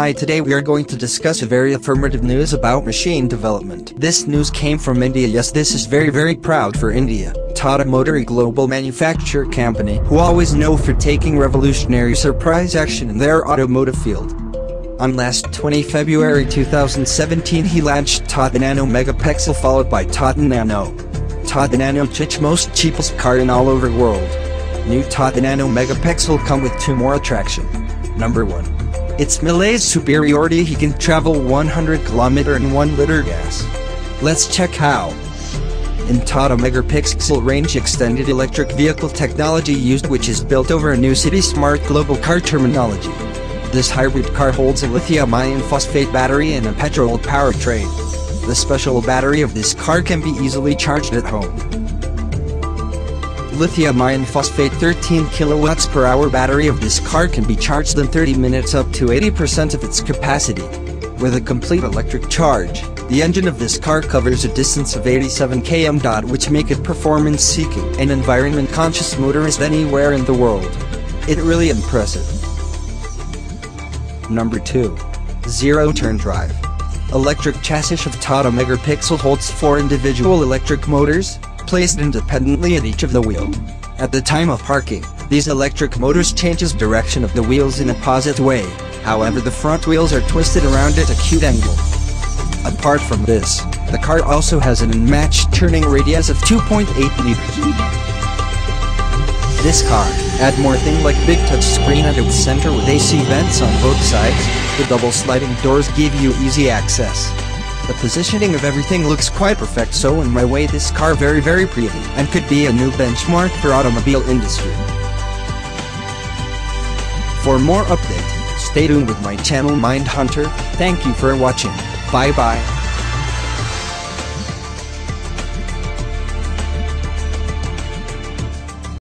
Hi, today we are going to discuss a very affirmative news about machine development. This news came from India. Yes, this is very proud for India. Tata Motor, a global manufacturer company, who always know for taking revolutionary surprise action in their automotive field. On last 20 February 2017 he launched Tata Nano Megapixel followed by Tata Nano. Tata Nano chich most cheapest car in all over world. New Tata Nano Megapixel come with two more attraction. Number 1. It's Mileage superiority, he can travel 100 km in 1 liter gas. Let's check how. In Tata Megapixel range extended electric vehicle technology used, which is built over a new city smart global car terminology. This hybrid car holds a lithium iron phosphate battery and a petrol powertrain. The special battery of this car can be easily charged at home. Lithium iron phosphate 13 kWh per hour battery of this car can be charged in 30 minutes up to 80% of its capacity. With a complete electric charge, the engine of this car covers a distance of 87 km, which make it performance-seeking and environment-conscious motorist anywhere in the world. It really impressive. Number 2. Zero-turn drive. Electric chassis of Tata Megapixel holds 4 individual electric motors, placed independently at each of the wheel. At the time of parking, these electric motors changes direction of the wheels in a positive way, however the front wheels are twisted around at acute angle. Apart from this, the car also has an unmatched turning radius of 2.8 liters. This car had more thing like big touch screen at its center with AC vents on both sides, the double sliding doors give you easy access. The positioning of everything looks quite perfect, so in my way this car very pretty and could be a new benchmark for automobile industry. For more update, stay tuned with my channel Mind Hunter. Thank you for watching. Bye bye.